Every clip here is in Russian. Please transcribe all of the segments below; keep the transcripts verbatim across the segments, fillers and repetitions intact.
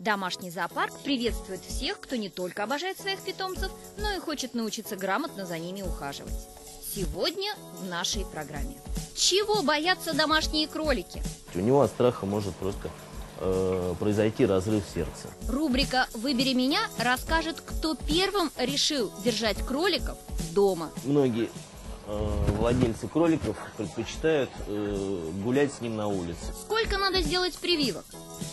Домашний зоопарк приветствует всех, кто не только обожает своих питомцев, но и хочет научиться грамотно за ними ухаживать. Сегодня в нашей программе. Чего боятся домашние кролики? У него от страха может просто э, произойти разрыв сердца. Рубрика «Выбери меня» расскажет, кто первым решил держать кроликов дома. Многие э, владельцы кроликов предпочитают э, гулять с ним на улице. Сколько надо сделать прививок?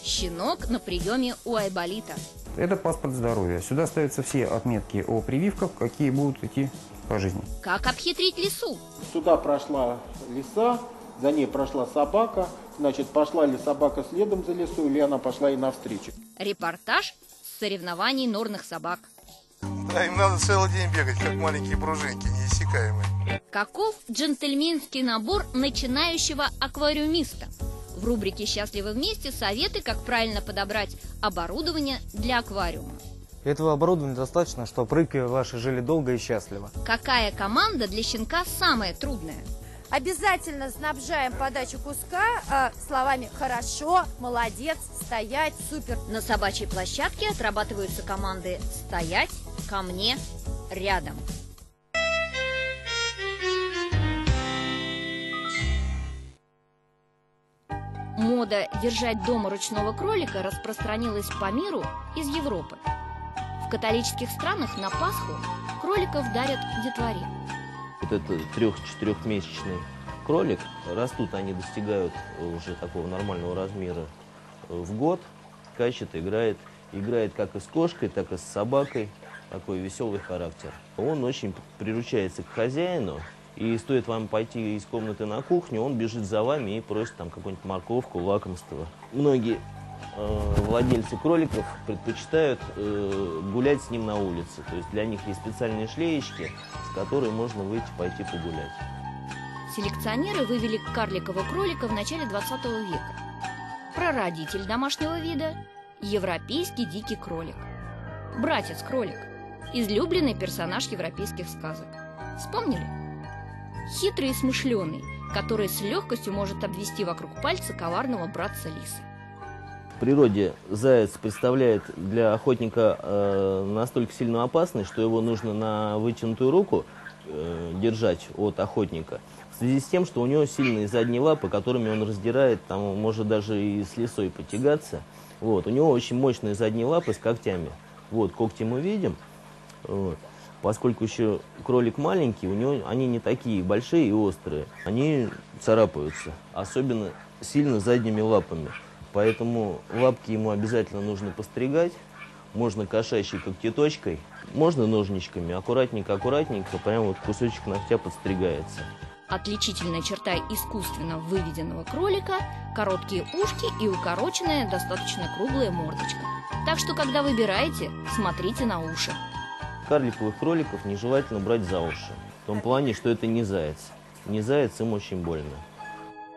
Щенок на приеме у Айболита. Это паспорт здоровья. Сюда ставятся все отметки о прививках, какие будут идти по жизни. Как обхитрить лису? Сюда прошла лиса, за ней прошла собака. Значит, пошла ли собака следом за лисой, или она пошла ей навстречу. Репортаж с соревнований норных собак. Да, им надо целый день бегать, как маленькие пружинки, неиссякаемые. Каков джентльменский набор начинающего аквариумиста? В рубрике «Счастливы вместе» советы, как правильно подобрать оборудование для аквариума. Этого оборудования достаточно, чтобы рыбки ваши жили долго и счастливо. Какая команда для щенка самая трудная? Обязательно снабжаем подачу куска э, словами «хорошо», «молодец», «стоять», «супер». На собачьей площадке отрабатываются команды «стоять», «ко мне», «рядом». Мода держать дома ручного кролика распространилась по миру из Европы. В католических странах на Пасху кроликов дарят детворе. Вот это трех-четырехмесячный кролик. Растут они, достигают уже такого нормального размера в год. Скачет, играет. Играет как и с кошкой, так и с собакой. Такой веселый характер. Он очень приручается к хозяину. И стоит вам пойти из комнаты на кухню, он бежит за вами и просит там какую-нибудь морковку, лакомство. Многие э, владельцы кроликов предпочитают э, гулять с ним на улице. То есть для них есть специальные шлеечки, с которой можно выйти, пойти погулять. Селекционеры вывели карликового кролика в начале двадцатого века. Прародитель домашнего вида – европейский дикий кролик. Братец-кролик – излюбленный персонаж европейских сказок. Вспомнили? Хитрый и смышленый, который с легкостью может обвести вокруг пальца коварного братца лиса. В природе заяц представляет для охотника э, настолько сильную опасность, что его нужно на вытянутую руку э, держать от охотника. В связи с тем, что у него сильные задние лапы, которыми он раздирает, там, может даже и с лисой потягаться. Вот. У него очень мощные задние лапы с когтями. Вот, когти мы видим. Вот. Поскольку еще кролик маленький, у него они не такие большие и острые. Они царапаются, особенно сильно задними лапами. Поэтому лапки ему обязательно нужно постригать. Можно кошачьей когтеточкой, можно ножничками. Аккуратненько-аккуратненько, прям вот кусочек ногтя подстригается. Отличительная черта искусственно выведенного кролика – короткие ушки и укороченная, достаточно круглая мордочка. Так что, когда выбираете, смотрите на уши. Карликовых кроликов нежелательно брать за уши, в том плане, что это не заяц. Не заяц, им очень больно.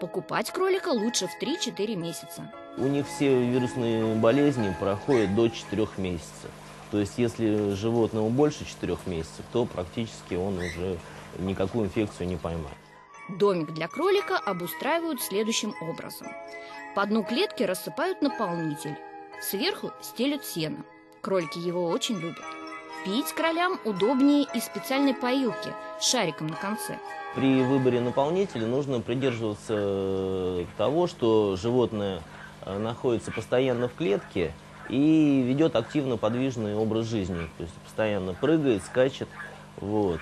Покупать кролика лучше в три-четыре месяца. У них все вирусные болезни проходят до четырёх месяцев. То есть, если животному больше четырёх месяцев, то практически он уже никакую инфекцию не поймает. Домик для кролика обустраивают следующим образом. По дну клетки рассыпают наполнитель, сверху стелют сено. Кролики его очень любят. Пить кролям удобнее из специальной поилки с шариком на конце. При выборе наполнителя нужно придерживаться того, что животное находится постоянно в клетке и ведет активно подвижный образ жизни. То есть постоянно прыгает, скачет. Вот.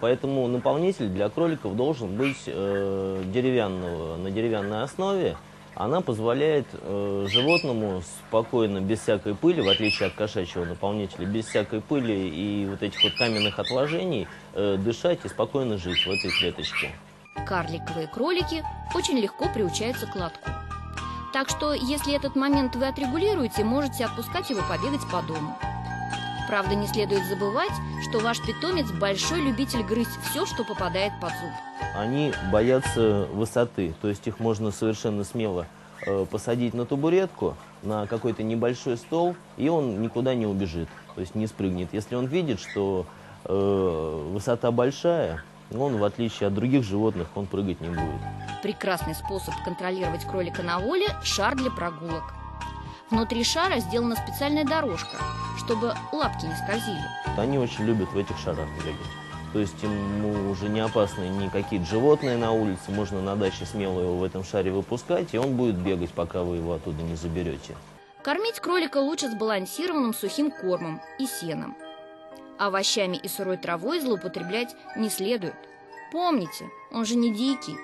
Поэтому наполнитель для кроликов должен быть деревянного, на деревянной основе. Она позволяет э, животному спокойно, без всякой пыли, в отличие от кошачьего наполнителя, без всякой пыли и вот этих вот каменных отложений, э, дышать и спокойно жить в этой клеточке. Карликовые кролики очень легко приучаются к лотку. Так что, если этот момент вы отрегулируете, можете отпускать его побегать по дому. Правда, не следует забывать, что ваш питомец большой любитель грызть все, что попадает под зуб. Они боятся высоты, то есть их можно совершенно смело э, посадить на табуретку, на какой-то небольшой стол, и он никуда не убежит, то есть не спрыгнет. Если он видит, что э, высота большая, он, в отличие от других животных, он прыгать не будет. Прекрасный способ контролировать кролика на воле – шар для прогулок. В Внутри шара сделана специальная дорожка, чтобы лапки не скользили. Они очень любят в этих шарах бегать. То есть ему уже не опасны никакие животные на улице, можно на даче смело его в этом шаре выпускать, и он будет бегать, пока вы его оттуда не заберете. Кормить кролика лучше сбалансированным сухим кормом и сеном. Овощами и сырой травой злоупотреблять не следует. Помните, он же не дикий.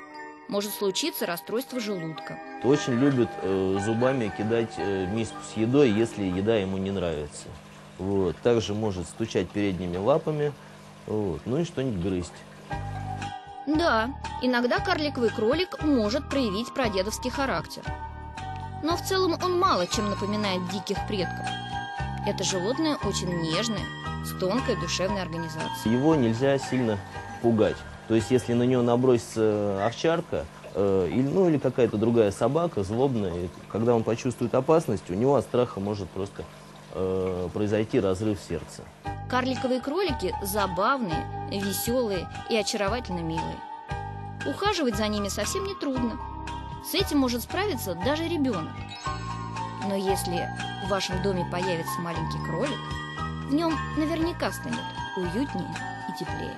Может случиться расстройство желудка. Очень любит э, зубами кидать э, миску с едой, если еда ему не нравится. Вот. Также может стучать передними лапами, вот. Ну и что-нибудь грызть. Да, иногда карликовый кролик может проявить прадедовский характер. Но в целом он мало чем напоминает диких предков. Это животное очень нежное, с тонкой душевной организацией. Его нельзя сильно пугать. То есть, если на нее набросится овчарка э, или, ну, или какая-то другая собака, злобная, и когда он почувствует опасность, у него от страха может просто э, произойти разрыв сердца. Карликовые кролики забавные, веселые и очаровательно милые. Ухаживать за ними совсем не трудно. С этим может справиться даже ребенок. Но если в вашем доме появится маленький кролик, в нем наверняка станет уютнее и теплее.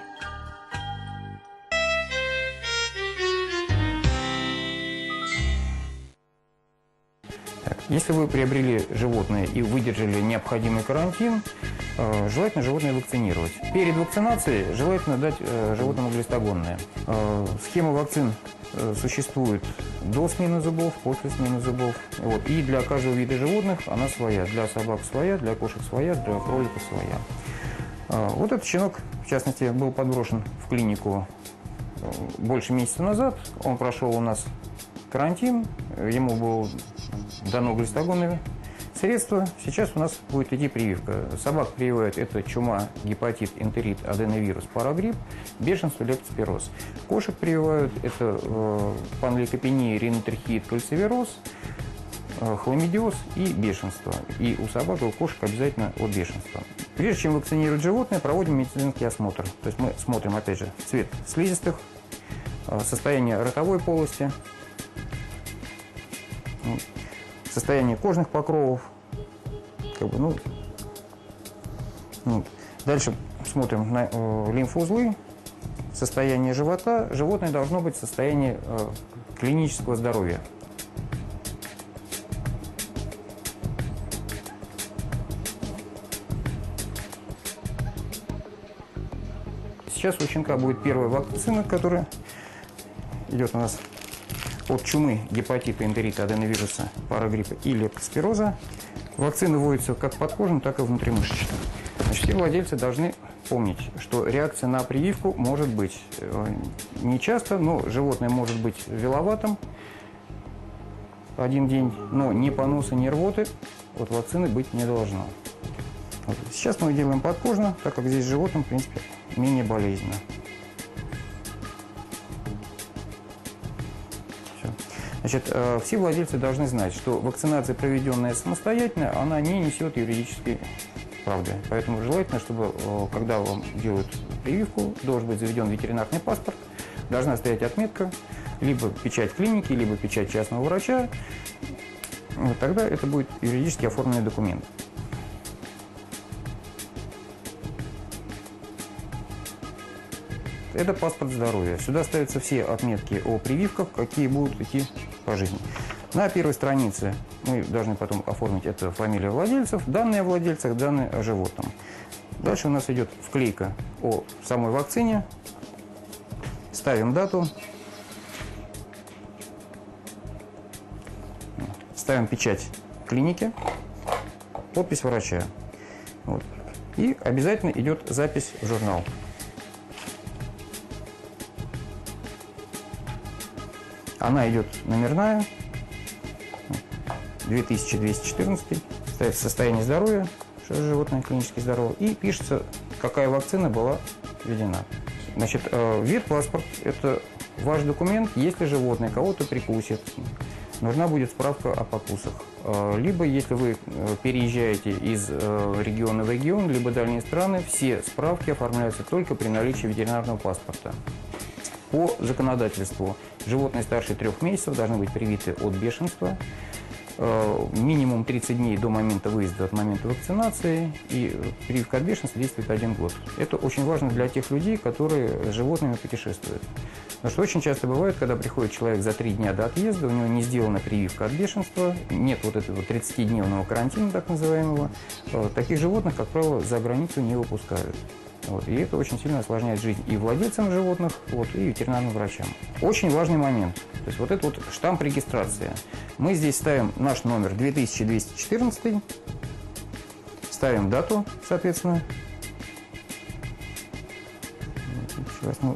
Если вы приобрели животное и выдержали необходимый карантин, э, желательно животное вакцинировать. Перед вакцинацией желательно дать э, животному глистогонное. Э, схема вакцин э, существует до смены зубов, после смены зубов. Вот. И для каждого вида животных она своя. Для собак своя, для кошек своя, для кролика своя. Э, вот этот щенок, в частности, был подброшен в клинику больше месяца назад. Он прошел у нас карантин, ему был... дано глистогонное средство. Сейчас у нас будет идти прививка. Собак прививают это чума, гепатит, энтерит, аденовирус, парагрипп, бешенство, лептоспироз. Кошек прививают это э, панлейкопения, ринотрахеит, кальцивироз, э, хламидиоз и бешенство. И у собак и у кошек обязательно от бешенства. Прежде чем вакцинировать животное, проводим медицинский осмотр. То есть мы смотрим, опять же, цвет слизистых, э, состояние ротовой полости, состояние кожных покровов. Как бы, ну, ну. Дальше смотрим на э, лимфоузлы, состояние живота. Животное должно быть в состоянии э, клинического здоровья. Сейчас у щенка будет первая вакцина, которая идет у нас от чумы, гепатита, энтерита, аденовируса, парагриппа и лептоспироза. Вакцины вводятся как подкожно, так и внутримышечно. Значит, все владельцы должны помнить, что реакция на прививку может быть нечасто, но животное может быть виловатым один день, но ни поноса, ни рвоты от вакцины быть не должно. Вот. Сейчас мы делаем подкожно, так как здесь животным, в принципе, менее болезненно. Значит, все владельцы должны знать, что вакцинация, проведенная самостоятельно, она не несет юридической правды. Поэтому желательно, чтобы, когда вам делают прививку, должен быть заведен ветеринарный паспорт, должна стоять отметка, либо печать клиники, либо печать частного врача. Вот тогда это будет юридически оформленный документ. Это паспорт здоровья. Сюда ставятся все отметки о прививках, какие будут идти по жизни. На первой странице мы должны потом оформить это фамилию владельцев, данные о владельцах, данные о животном. Дальше у нас идет вклейка о самой вакцине. Ставим дату. Ставим печать клиники. Подпись врача. Вот. И обязательно идет запись в журнал. Она идет номерная, две тысячи двести четырнадцать, ставится состояние здоровья, что животное клинически здорово, и пишется, какая вакцина была введена. Значит, ветпаспорт – это ваш документ, если животное кого-то прикусит, нужна будет справка о покусах. Либо, если вы переезжаете из региона в регион, либо дальние страны, все справки оформляются только при наличии ветеринарного паспорта. По законодательству животные старше трех месяцев должны быть привиты от бешенства, минимум тридцать дней до момента выезда, от момента вакцинации, и период подвешенности действует один год. Это очень важно для тех людей, которые с животными путешествуют. Потому что очень часто бывает, когда приходит человек за три дня до отъезда, у него не сделана прививка от бешенства, нет вот этого тридцатидневного карантина, так называемого. Таких животных, как правило, за границу не выпускают. Вот, и это очень сильно осложняет жизнь и владельцам животных, вот, и ветеринарным врачам. Очень важный момент. То есть вот это вот штамп регистрации. Мы здесь ставим наш номер две тысячи двести четырнадцать, ставим дату, соответственно,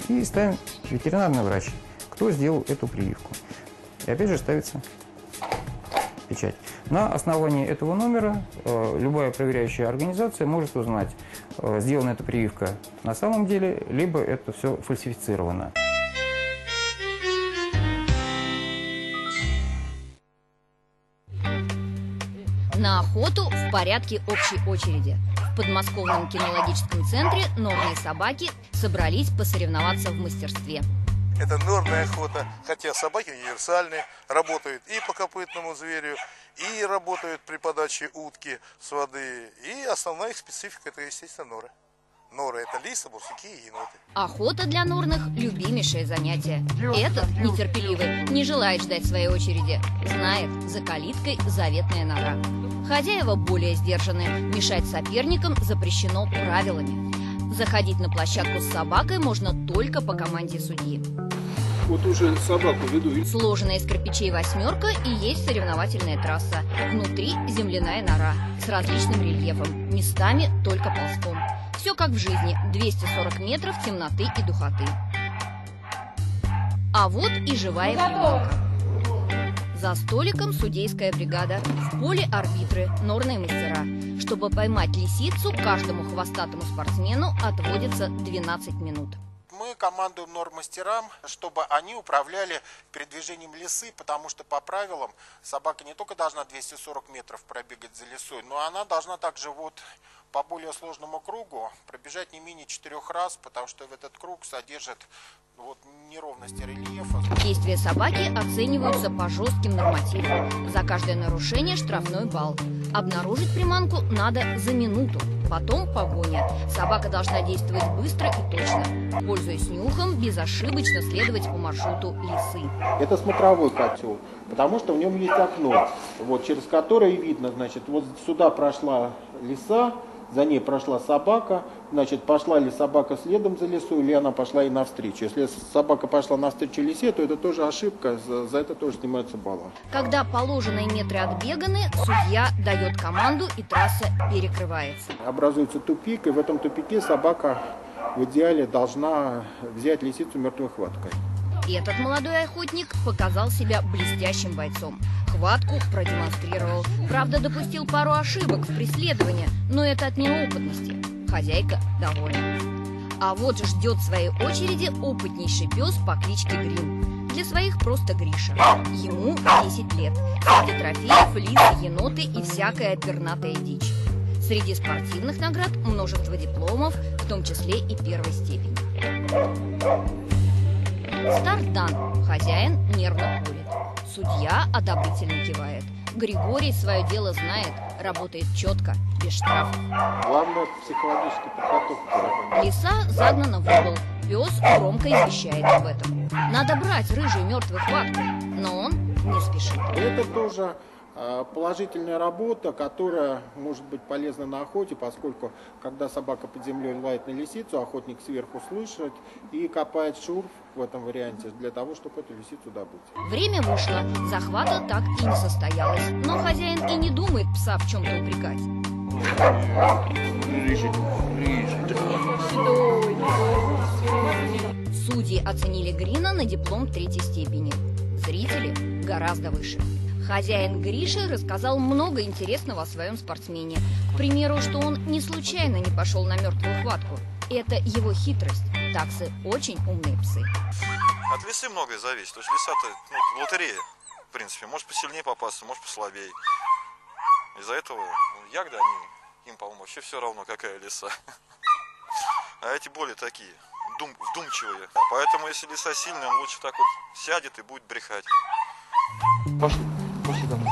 и ставим ветеринарный врач, кто сделал эту прививку. И опять же ставится печать. На основании этого номера э, любая проверяющая организация может узнать, э, сделана эта прививка на самом деле, либо это все фальсифицировано. На охоту в порядке общей очереди. В подмосковном кинологическом центре норные собаки собрались посоревноваться в мастерстве. Это нормная охота, хотя собаки универсальные, работают и по копытному зверю, и работают при подаче утки с воды. И основная их специфика – это, естественно, норы. Норы – это лисы, бурсуки и еноты. Охота для норных – любимейшее занятие. Этот, нетерпеливый, не желает ждать своей очереди. Знает, за калиткой заветная нора. Хозяева более сдержаны, мешать соперникам запрещено правилами. Заходить на площадку с собакой можно только по команде судьи. Вот уже собаку веду. Сложенная из кирпичей восьмерка и есть соревновательная трасса. Внутри земляная нора с различным рельефом, местами только ползком. Все как в жизни. двести сорок метров темноты и духоты. А вот и живая приманка. За столиком судейская бригада, в поле арбитры, норные мастера. Чтобы поймать лисицу, каждому хвостатому спортсмену отводится двенадцать минут. Мы командуем нормастерам, чтобы они управляли передвижением лисы, потому что по правилам собака не только должна двести сорок метров пробегать за лисой, но она должна также вот по более сложному кругу пробежать не менее четырех раз, потому что в этот круг содержит вот неровности рельефа. Действия собаки оцениваются по жестким нормативам. За каждое нарушение штрафной балл. Обнаружить приманку надо за минуту, потом погоня. Собака должна действовать быстро и точно. Пользуясь нюхом, безошибочно следовать по маршруту лисы. Это смотровой котел, потому что в нем есть окно, вот, через которое видно, значит, вот сюда прошла лиса, за ней прошла собака, значит, пошла ли собака следом за лисой, или она пошла ей навстречу. Если собака пошла навстречу лисе, то это тоже ошибка, за, за это тоже снимаются баллы. Когда положенные метры отбеганы, судья дает команду, и трасса перекрывается. Образуется тупик, и в этом тупике собака в идеале должна взять лисицу мертвой хваткой. Этот молодой охотник показал себя блестящим бойцом. Хватку продемонстрировал. Правда, допустил пару ошибок в преследовании, но это от неопытности. Хозяйка довольна. А вот ждет своей очереди опытнейший пес по кличке Грин. Для своих просто Гриша. Ему десять лет. Среди трофеев лисы, еноты и всякая пернатая дичь. Среди спортивных наград множество дипломов, в том числе и первой степени. Старт дан. Хозяин нервно курит. Судья одобрительно кивает. Григорий свое дело знает, работает четко, без штрафов. Главное – психологическая подготовка. Лиса загнана в угол. Пес громко извещает об этом. Надо брать рыжую мертвую хватку, но он не спешит. Это тоже положительная работа, которая может быть полезна на охоте, поскольку когда собака под землей лает на лисицу, охотник сверху слышит и копает шурф в этом варианте для того, чтобы эту лисицу добыть. Время вышло, захвата так и не состоялось, но хозяин и не думает пса в чем-то упрекать. Судьи оценили Грина на диплом третьей степени, зрители гораздо выше. Хозяин Гриши рассказал много интересного о своем спортсмене. К примеру, что он не случайно не пошел на мертвую хватку. Это его хитрость. Таксы очень умные псы. От лисы многое зависит. То есть лиса-то, ну, лотерея, в принципе. Может посильнее попасться, может послабее. Из-за этого ягоды, они, им, по-моему, вообще все равно, какая лиса. А эти более такие, дум, вдумчивые. А поэтому, если лиса сильная, он лучше так вот сядет и будет брехать. Пошли. Пошли домой.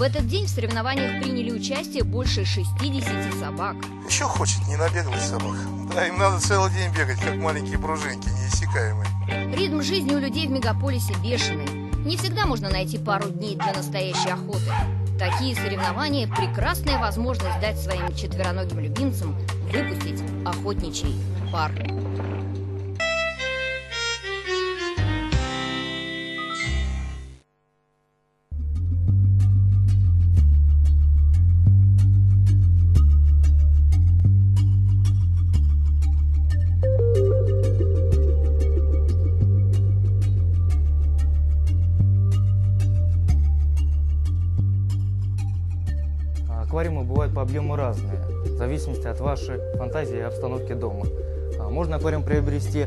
В этот день в соревнованиях приняли участие больше шестидесяти собак. Еще хочет, не набегать собак. Да, им надо целый день бегать, как маленькие пружинки, неиссякаемые. Ритм жизни у людей в мегаполисе бешеный. Не всегда можно найти пару дней для настоящей охоты. Такие соревнования – прекрасная возможность дать своим четвероногим любимцам выпустить охотничий пар. Аквариумы бывают по объему разные, в зависимости от вашей фантазии и обстановки дома. Можно аквариум приобрести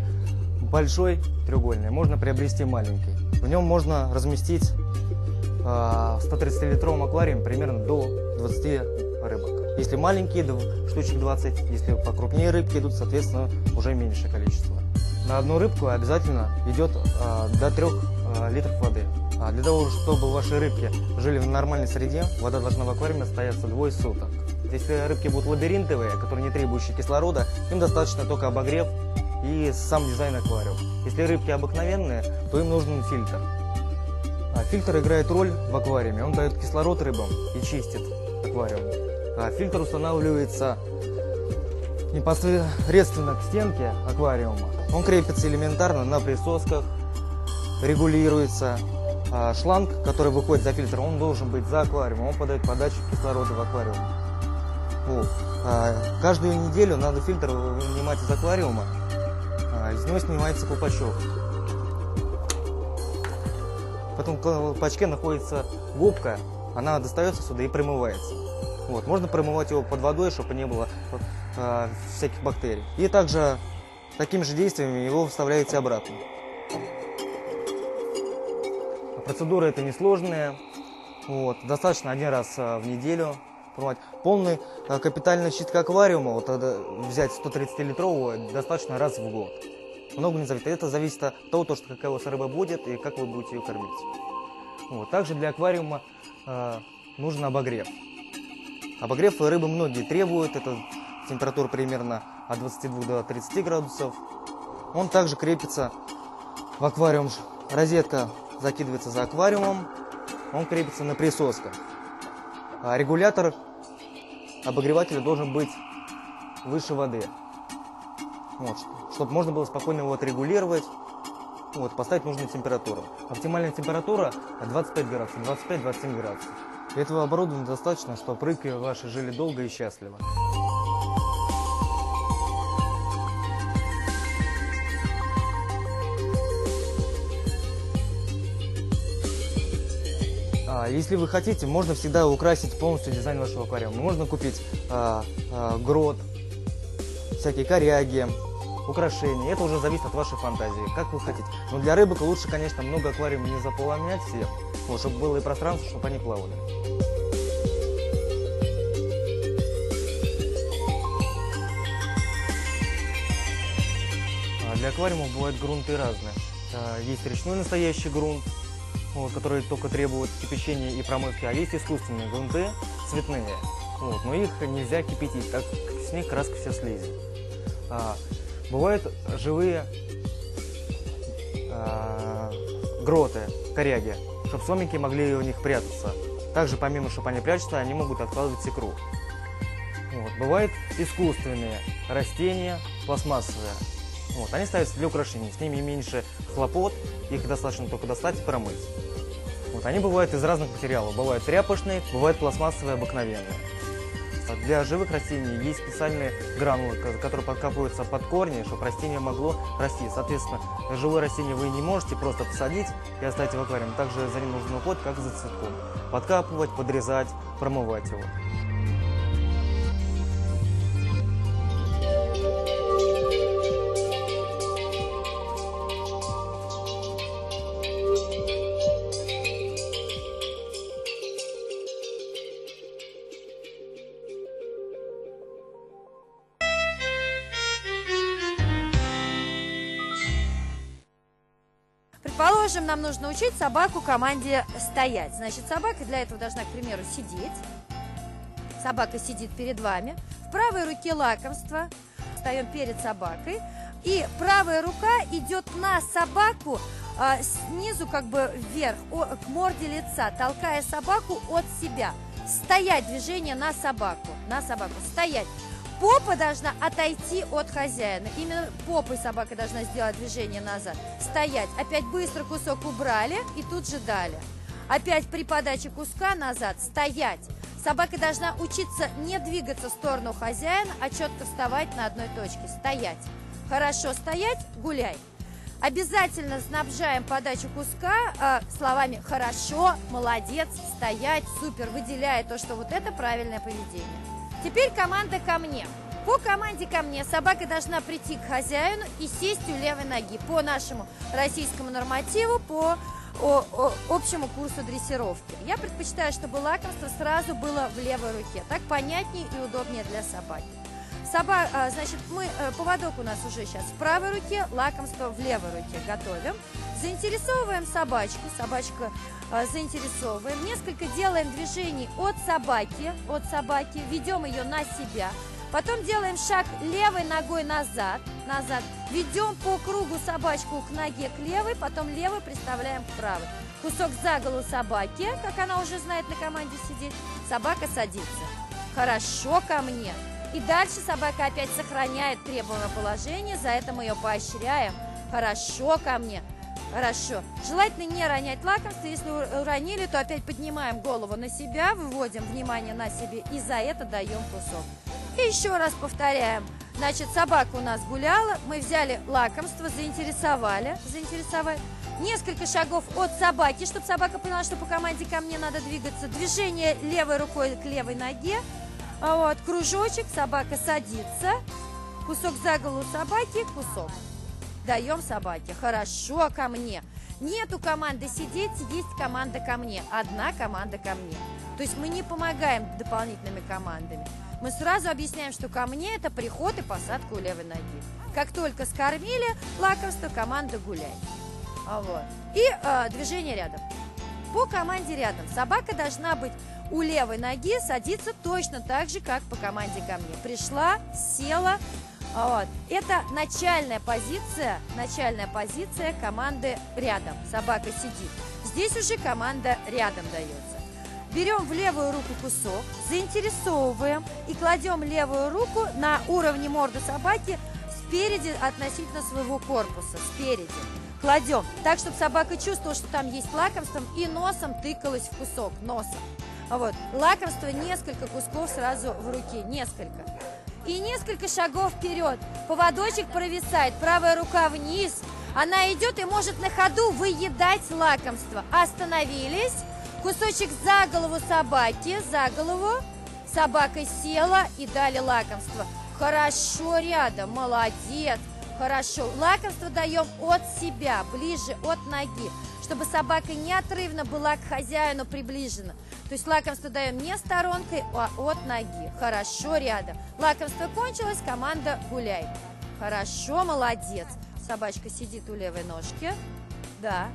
большой, треугольный, можно приобрести маленький. В нем можно разместить в сто тридцатилитровом аквариуме примерно до двадцати рыбок. Если маленькие, штучек двадцать, если покрупнее рыбки идут, соответственно, уже меньшее количество. На одну рыбку обязательно идет до трёх литров воды. Для того, чтобы ваши рыбки жили в нормальной среде, вода должна в аквариуме стояться двое суток. Если рыбки будут лабиринтовые, которые не требующие кислорода, им достаточно только обогрев и сам дизайн аквариума. Если рыбки обыкновенные, то им нужен фильтр. Фильтр играет роль в аквариуме, он дает кислород рыбам и чистит аквариум. Фильтр устанавливается непосредственно к стенке аквариума. Он крепится элементарно на присосках, регулируется. Шланг, который выходит за фильтр, он должен быть за аквариумом, он подает подачу кислорода в аквариум. Вот. Каждую неделю надо фильтр вынимать из аквариума, из него снимается колпачок. В этом колпачке находится губка, она достается сюда и промывается. Вот. Можно промывать его под водой, чтобы не было всяких бактерий. И также такими же действиями его вставляете обратно. Процедура это несложная, вот, достаточно один раз в неделю. Полная капитальная чистка аквариума, вот, взять сто тридцатилитровую, достаточно раз в год. Много не зависит, это зависит от того, то, что какая у вас рыба будет и как вы будете ее кормить. Вот. Также для аквариума э, нужен обогрев. Обогрев рыбы многие требуют, это температура примерно от двадцати двух до тридцати градусов. Он также крепится в аквариум, розетка закидывается за аквариумом, он крепится на присосках. А регулятор обогревателя должен быть выше воды, вот, чтобы можно было спокойно его отрегулировать, вот, поставить нужную температуру. Оптимальная температура двадцать пять градусов, двадцать пять — двадцать семь градусов. Этого оборудования достаточно, чтобы рыбки ваши жили долго и счастливо. Если вы хотите, можно всегда украсить полностью дизайн вашего аквариума. Можно купить а, а, грот, всякие коряги, украшения. Это уже зависит от вашей фантазии, как вы хотите. Но для рыбок лучше, конечно, много аквариумов не заполнять все, вот, чтобы было и пространство, чтобы они плавали. Для аквариумов бывают грунты разные. Есть речной настоящий грунт, вот, которые только требуют кипячения и промывки, а есть искусственные грунты, цветные, вот, но их нельзя кипятить, так с них краска вся слизит. А, бывают живые а, гроты, коряги, чтобы сомики могли у них прятаться. Также, помимо, чтобы они прячутся, они могут откладывать икру. Вот, бывают искусственные растения, пластмассовые. Вот, они ставятся для украшений, с ними меньше хлопот, их достаточно только достать и промыть. Вот, они бывают из разных материалов, бывают тряпочные, бывают пластмассовые, обыкновенные. Для живых растений есть специальные гранулы, которые подкапываются под корни, чтобы растение могло расти. Соответственно, живое растение вы не можете просто посадить и оставить в аквариуме. Также за ним нужен уход, как за цветком. Подкапывать, подрезать, промывать его. Тоже нам нужно учить собаку команде стоять. Значит, собака для этого должна, к примеру, сидеть. Собака сидит перед вами. В правой руке лакомство. Встаем перед собакой. И правая рука идет на собаку а, снизу, как бы вверх, о, к морде лица, толкая собаку от себя. Стоять движение на собаку. На собаку. Стоять. Попа должна отойти от хозяина. Именно попой собака должна сделать движение назад. Стоять. Опять быстро кусок убрали и тут же дали. Опять при подаче куска назад. Стоять. Собака должна учиться не двигаться в сторону хозяина, а четко вставать на одной точке. Стоять. Хорошо стоять, гуляй. Обязательно снабжаем подачу куска э, словами «хорошо», «молодец», «стоять», «супер», выделяя то, что вот это правильное поведение. Теперь команда «ко мне». По команде «ко мне» собака должна прийти к хозяину и сесть у левой ноги по нашему российскому нормативу, по о, о, общему курсу дрессировки. Я предпочитаю, чтобы лакомство сразу было в левой руке. Так понятнее и удобнее для собаки. Соба, значит, мы, поводок у нас уже сейчас в правой руке, лакомство в левой руке готовим. Заинтересовываем собачку, собачку э, заинтересовываем. Несколько делаем движений от собаки, от собаки, ведем ее на себя. Потом делаем шаг левой ногой назад, назад. Ведем по кругу собачку к ноге, к левой, потом левой приставляем к правой. Кусок за голову собаки, как она уже знает на команде сидеть, собака садится. Хорошо, ко мне. И дальше собака опять сохраняет требуемое положение, за это мы ее поощряем. Хорошо, ко мне. Хорошо. Желательно не ронять лакомство, если уронили, то опять поднимаем голову на себя, выводим внимание на себе и за это даем кусок. И еще раз повторяем. Значит, собака у нас гуляла, мы взяли лакомство, заинтересовали, заинтересовали. Несколько шагов от собаки, чтобы собака поняла, что по команде ко мне надо двигаться. Движение левой рукой к левой ноге. Вот, кружочек, собака садится, кусок за голову собаки, кусок. Даем собаке. Хорошо, ко мне. Нету команды сидеть, есть команда ко мне. Одна команда ко мне. То есть мы не помогаем дополнительными командами. Мы сразу объясняем, что ко мне это приход и посадка у левой ноги. Как только скормили лакомство, команда гуляй. Вот. И э, движение рядом. По команде рядом. Собака должна быть у левой ноги, садится точно так же, как по команде ко мне. Пришла, села. Вот. Это начальная позиция, начальная позиция команды рядом. Собака сидит. Здесь уже команда рядом дается. Берем в левую руку кусок, заинтересовываем и кладем левую руку на уровне морды собаки спереди относительно своего корпуса. Спереди. Кладем так, чтобы собака чувствовала, что там есть лакомство, и носом тыкалась в кусок, носом. Вот. Лакомство несколько кусков сразу в руке, несколько. И несколько шагов вперед. Поводочек провисает, правая рука вниз. Она идет и может на ходу выедать лакомство. Остановились. Кусочек за голову собаки, за голову. Собака села и дали лакомство. Хорошо рядом, молодец. Хорошо. Лакомство даем от себя, ближе от ноги, чтобы собака неотрывно была к хозяину приближена. То есть лакомство даем не сторонкой, а от ноги. Хорошо рядом. Лакомство кончилось, команда гуляй. Хорошо, молодец. Собачка сидит у левой ножки. Да.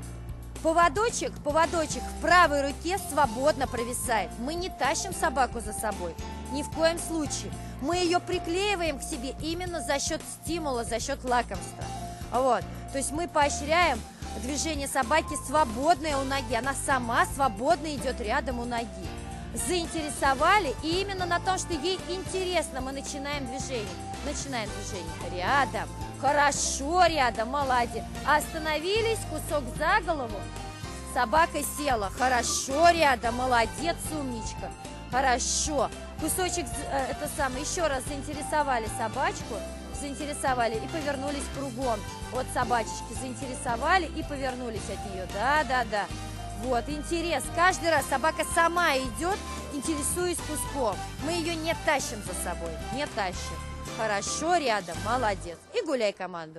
Поводочек, поводочек в правой руке свободно провисает. Мы не тащим собаку за собой. Ни в коем случае. Мы ее приклеиваем к себе именно за счет стимула, за счет лакомства. Вот. То есть мы поощряем движение собаки свободное у ноги. Она сама свободно идет рядом у ноги. Заинтересовали, и именно на том, что ей интересно, мы начинаем движение. Начинаем движение рядом. Хорошо рядом, молодец. Остановились, кусок за голову. Собака села. Хорошо рядом, молодец, умничка. Хорошо. Кусочек, это самое, еще раз заинтересовали собачку, заинтересовали и повернулись кругом от собачечки, заинтересовали и повернулись от нее, да-да-да. Вот, интерес. Каждый раз собака сама идет, интересуясь куском. Мы ее не тащим за собой, не тащим. Хорошо, рядом, молодец. И гуляй команду.